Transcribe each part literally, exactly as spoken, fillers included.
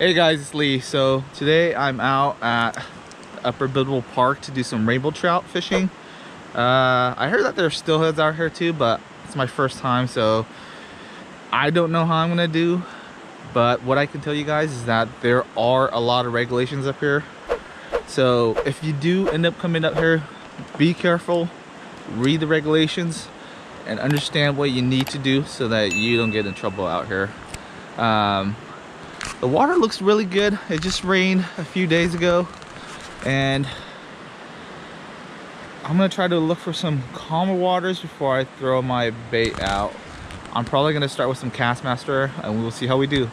Hey guys, it's Lee. So today I'm out at Upper Bidwell Park to do some rainbow trout fishing. Uh, I heard that there's steelheads out here too, but it's my first time, so I don't know how I'm gonna do. But what I can tell you guys is that there are a lot of regulations up here. So if you do end up coming up here, be careful, read the regulations, and understand what you need to do so that you don't get in trouble out here. Um, The water looks really good. It just rained a few days ago, and I'm gonna try to look for some calmer waters before I throw my bait out. I'm probably gonna start with some Castmaster, and we'll see how we do.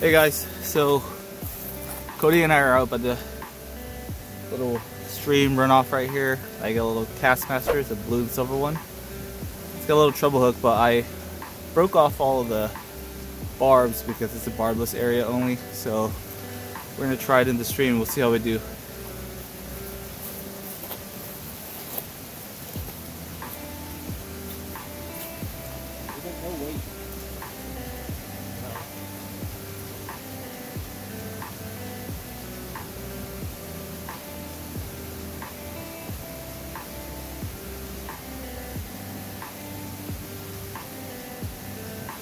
Hey guys, so Cody and I are out by the little stream runoff right here. I got a little Castmaster, it's a blue and silver one. It's got a little treble hook, but I broke off all of the barbs because it's a barbless area only. So we're gonna try it in the stream. We'll see how we do.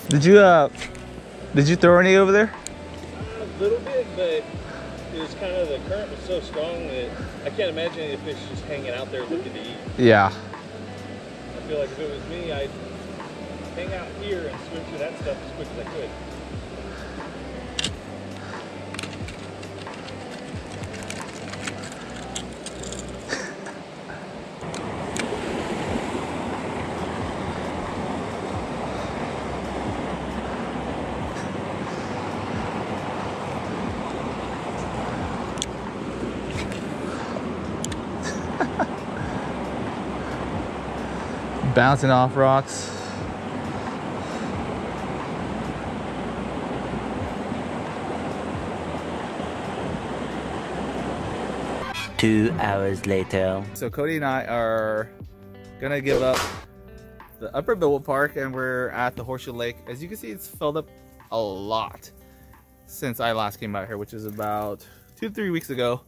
Did you uh, did you throw any over there? A little bit, but it was kind of the current was so strong that I can't imagine any fish just hanging out there looking to eat. Yeah. I feel like if it was me, I'd hang out here and swim through that stuff as quick as I could. Bouncing off rocks. Two hours later. So Cody and I are gonna give up the Upper Bidwell Park, and we're at the Horseshoe Lake. As you can see, it's filled up a lot since I last came out here, which is about two to three weeks ago.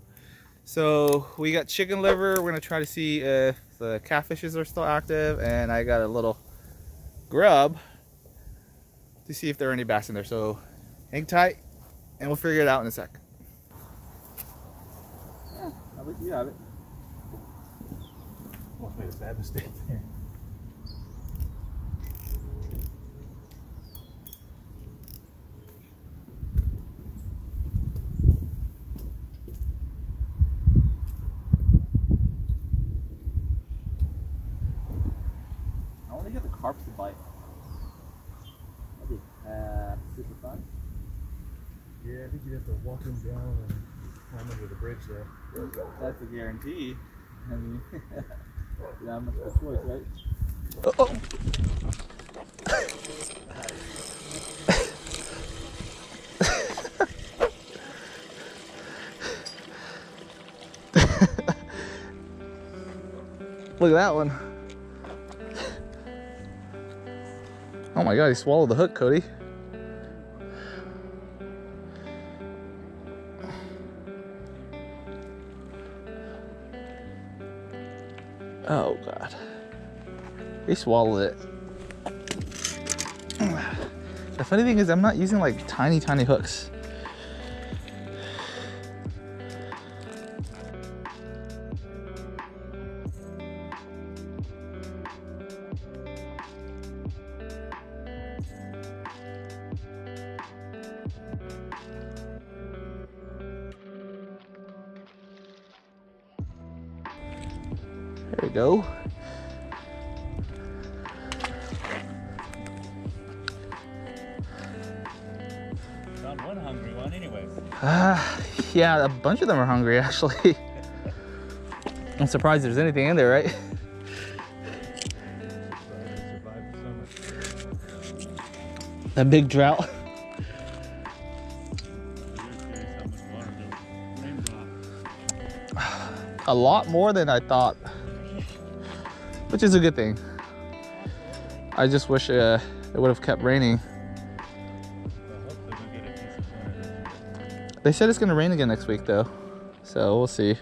So we got chicken liver. We're gonna try to see if the catfishes are still active, and I got a little grub to see if there are any bass in there. So hang tight, and we'll figure it out in a sec. Yeah, I think you have it. Almost made a bad mistake there. Carps to bite. That'd be uh, super fun. Yeah, I think you'd have to walk them down and climb under the bridge there. That's a guarantee. I mean, not much of a choice, right? Oh, oh. Look at that one. Oh my God, he swallowed the hook, Cody. Oh God. He swallowed it. The funny thing is I'm not using like tiny, tiny hooks. There we go. Found one hungry one anyways. Ah, uh, yeah, a bunch of them are hungry actually. I'm surprised there's anything in there, right? That big drought. A lot more than I thought, which is a good thing. I just wish uh, it would have kept raining. They said it's gonna rain again next week though, so we'll see.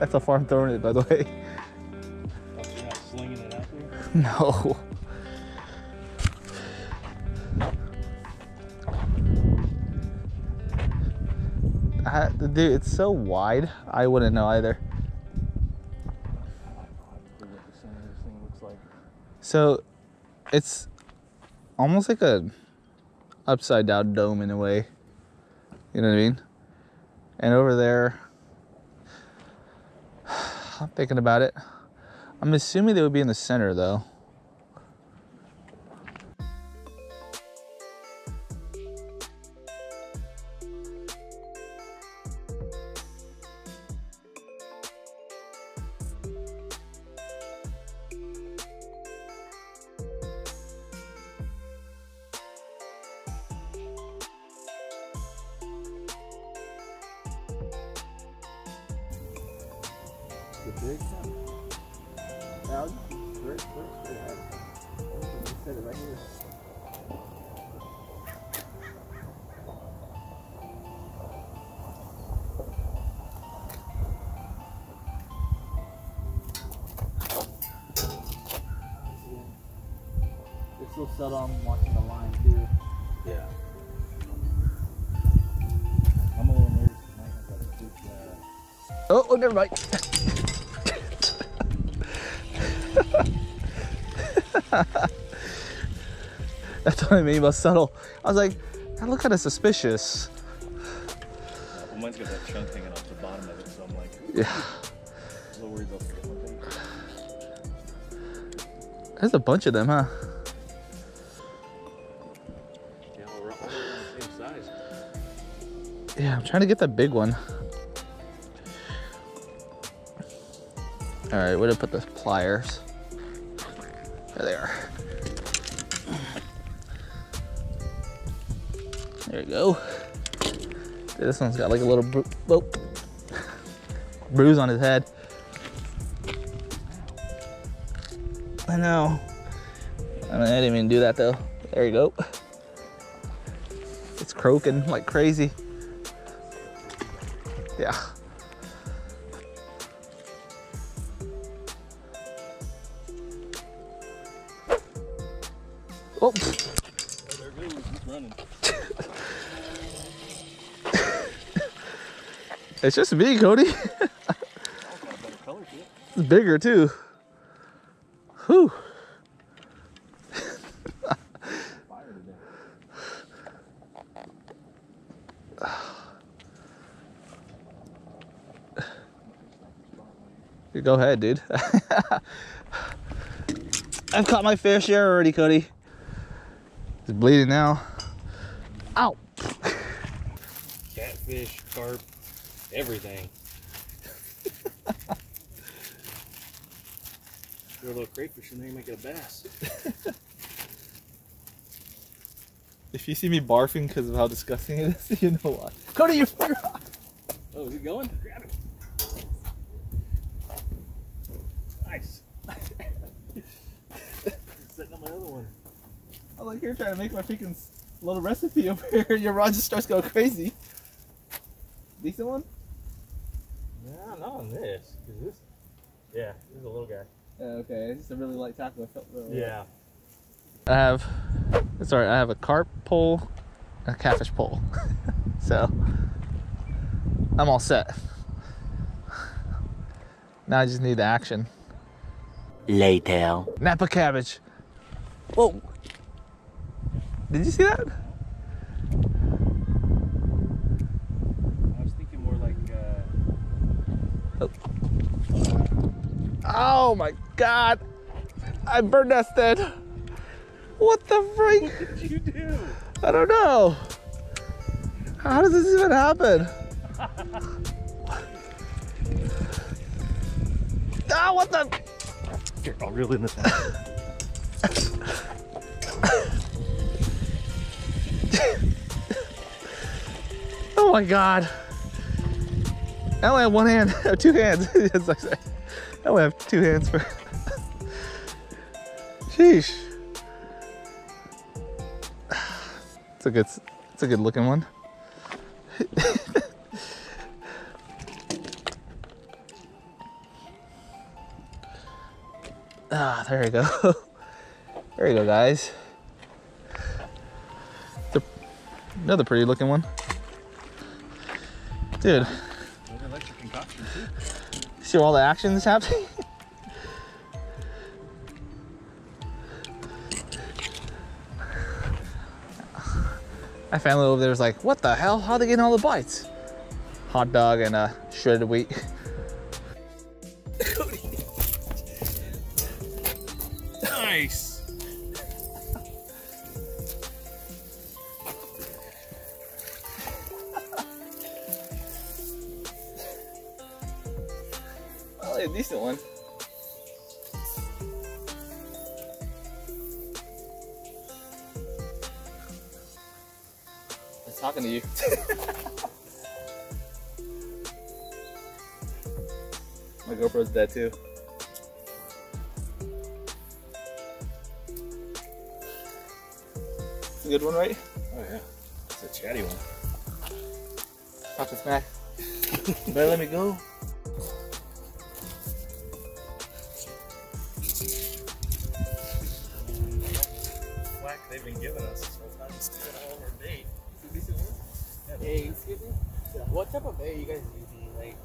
That's how far I'm throwing it, by the way. Oh, so you're not slinging it out there? No. I, dude, it's so wide. I wouldn't know either. So, it's almost like a upside down dome in a way. You know what I mean? And over there, I'm thinking about it. I'm assuming they would be in the center though. The big thousand, great, great, set it right here. It's still set on watching the line too. Yeah. I'm a little nervous tonight. I got to do that. Oh, oh, never mind. That's what I mean by subtle. I was like, that looked kind of suspicious. Well, mine's got that chunk hanging off the bottom of it, so I'm like, yeah. I'm worried about something. There's a bunch of them, huh? Yeah, we're all the same size. Yeah, I'm trying to get that big one. All right, where did I put the pliers? There they are. There we go. Dude, this one's got like a little bru oh, bruise on his head. I know. I mean, I didn't even do that though. There you go. It's croaking like crazy. Yeah. Oh, there goes, he's running. It's just me, Cody. Oh, got a better color to it. It's bigger too. Whew. Go ahead, dude. I've caught my fair share already, Cody. It's bleeding now. Ow! Catfish, carp, everything. Throw a little crayfish in there, you might get a bass. If you see me barfing because of how disgusting it is, you know why. Cody, you're far off. Oh, is it going? Grab it. Nice. Sitting on my other one. I'm like here trying to make my freaking little recipe over here and your rod just starts going crazy. Decent one? No, not on this. Cause this yeah, this is a little guy. Okay, it's just a really light tackle. I felt really yeah. Light. I have, sorry, I have a carp pole and a catfish pole. So, I'm all set. Now I just need the action. Later. Napa cabbage. Whoa. Did you see that? I was thinking more like, uh... oh. Oh my God, I'm bird nested. What the freak? What did you do? I don't know. How does this even happen? Ah, oh, what the? Here, I'll reel in this one. Oh my God. I only have one hand, oh, two hands. As I say. I only have two hands for. Sheesh. It's a good, it's a good looking one. Ah, there we go. There we go, guys. It's a, another pretty looking one, dude. See all the action that's happening. My family over there was like, what the hell? How'd they get all the bites? Hot dog and uh, shredded wheat. Nice. Well, a decent one. Talking to you. My GoPro's dead too. It's a good one, right? Oh yeah, it's a chatty one. Talk to smack. Better let me go. Slack they've been giving us this whole time, just giving all of our bait. Hey, excuse me. What type of bait are you guys using? Like,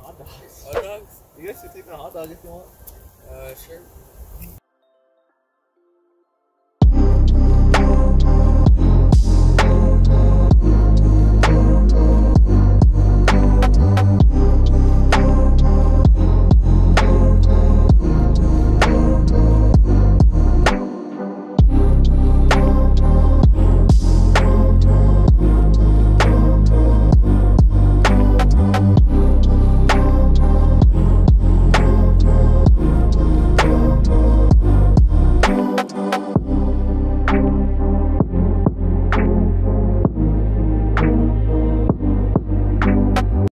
hot dogs. Hot dogs? You guys should take the hot dog if you want. Uh, sure.